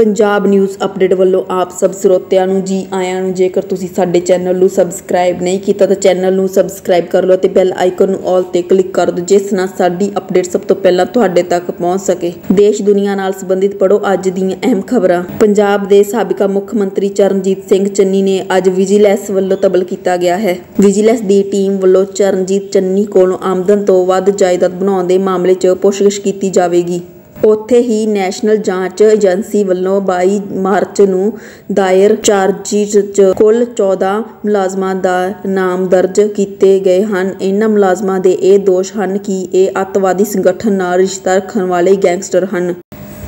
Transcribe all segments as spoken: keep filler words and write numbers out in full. Punjab news update वालों आप सब स्रोत्यां नूं जी आयां नूं। जेकर तुसीं साडे चैनल नूं सबसक्राइब नहीं कीता तां चैनल नूं सबसक्राइब कर लो ते बैल आइकन नूं ऑल ते क्लिक कर दो जिस नाल साडी अपडेट सब तो पहला तुहाडे तक पहुंच सके। देश दुनिया नाल संबंधित पढ़ो अज दीयां अहम खबरां। पंजाब दे साबिका मुख मंत्री चरणजीत सिंह चन्नी ने अज विजिलैंस वालों तलब कीता गया है। विजिलैंस दी टीम वालों चरणजीत चन्नी कोलों आमदन तों वध जायदाद बनाउण दे मामले च पुछगिछ कीती जावेगी। उत्थे ही नैशनल जांच एजेंसी वालों बाई मार्च नूं दायर चार्जशीट च कुल चौदह मुलाजमां दा नाम दर्ज किए गए हैं। इन्हां मुलाजमां दे ये दोष हैं कि यह अतवादी संगठन नाल रिश्ता रखने वाले गैंगस्टर हैं।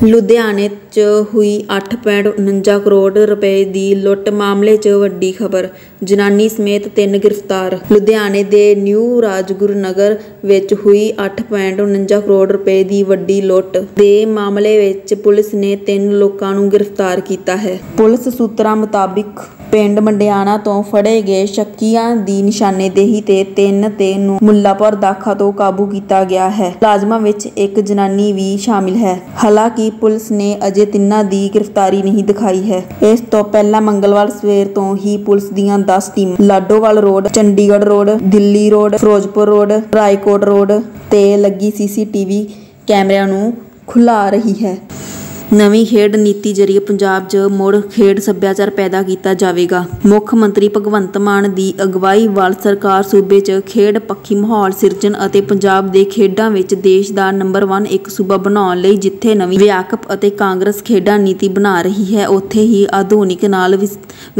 लुधियाने च हुई अठ पॉइंट उनंजा करोड़ रुपए की लुट मामले च वड्डी खबर, जनानी समेत तीन गिरफ्तार। लुधियाने दे न्यू राजगुरू नगर विच हुई अठ पॉइंट उनंजा करोड़ रुपए की वड्डी लुट दे मामले विच पुलिस ने तीन लोगों नूं गिरफ्तार किया है। पुलिस सूत्रां मुताबिक पिंड मंडियाना तो फड़े गए शक्कियां दी निशानेदेही ते तीन ते नूं मुल्लापुर दाखा तो काबू किया गया है। मुलाजमां विच एक जनानी भी शामिल है, हालांकि पुलिस ने अजे तिन्हां दी गिरफ्तारी नहीं दिखाई है। इस तो पहला मंगलवार सवेर तो ही पुलिस दीयां दस team Ladowal road, Chandigarh road, Delhi road, Firozpur road, Raikot road ते लगी सीसीटीवी कैमरियां नूं खुला रही है। नवीं खेड नीति जरिए पंजाब च मुड़ खेड सभ्याचार पैदा किया जाएगा। मुख्य मंत्री भगवंत मान की अगवाई वाल सरकार सूबे च खेड पक्षी माहौल सिरजन अते पंजाब दे खेडां विच देश दा नंबर वन एक सूबा बनाने लई जिथे नवीं व्यापक अते कांग्रेस खेडां नीति बना रही है, उत्थे ही आधुनिक नाल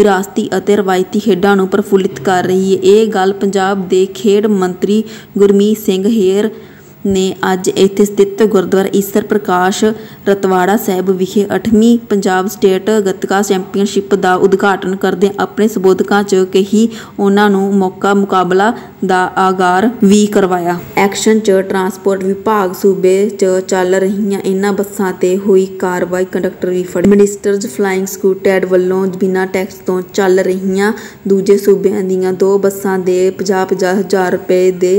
विरासती अते रवायती खेडां नूं प्रफुल्लित कर रही है। ये गल पंजाब दे खेड मंत्री गुरमीत सिंह हीर ने अज इत्थे स्थित गुरुद्वारा ईसर प्रकाश रतवाड़ा साहिब विखे अठवीं पंजाब स्टेट गतका चैंपीयनशिप का उद्घाटन करदे अपने संबोधकां च कही। उन्होंने मौका मुकाबला का आगार भी करवाया। एक्शन च ट्रांसपोर्ट विभाग सूबे च चल रही इन्हां बसां ते हुई कार्रवाई, कंडक्टर भी फड़े। मिनिस्टर्स फ्लाइंग स्कूटैड वालों बिना टैक्स तो चल रही दूजे सूबे दीयां दो बसां दे पचास पचास हज़ार रुपए दे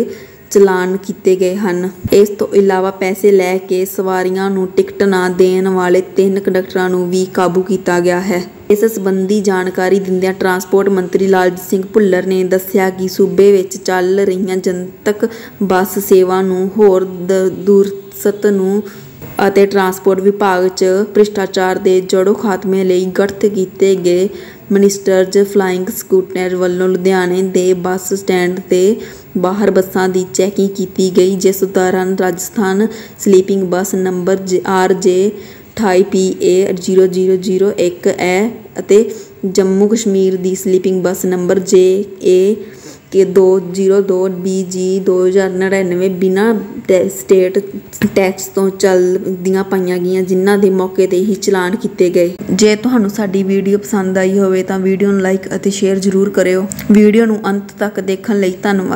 चलान किए गए हैं। इस तो इलावा पैसे लैके सवारियां नूं टिकट ना देने वाले तीन कंडक्टरां नूं भी काबू किया गया है। इस संबंधी जानकारी दिंदियां ट्रांसपोर्ट मंत्री लालजीत सिंह भुल्लर ने दस्सिया कि सूबे विच चल रही जनतक बस सेवा नूं होर दूरसत नूं अते ट्रांसपोर्ट विभाग च भ्रिष्टाचार के जड़ों खात्मे लई गठित किए गए मिनिस्टर्स फ्लाइंग स्कूटैड वालों लुधियाने के बस स्टैंड के बाहर बसा की चैकिंग की गई, जिस दौरान Rajasthan sleeping bus number J R J अठाई P A zero zero zero एक ए जम्मू कश्मीर की स्लीपिंग बस नंबर जे ए के दो जीरो दो बी जी दो हज़ार नड़िनवे बिना स्टेट टैक्स तो चलदियां पाई गई जिन्हां दे मौके पर ही चलान किए गए। जे तुहानूं साडी वीडियो पसंद आई होवे तां वीडियो नूं लाइक अते शेयर जरूर करियो। वीडियो नूं अंत तक देखण लई धन्नवाद।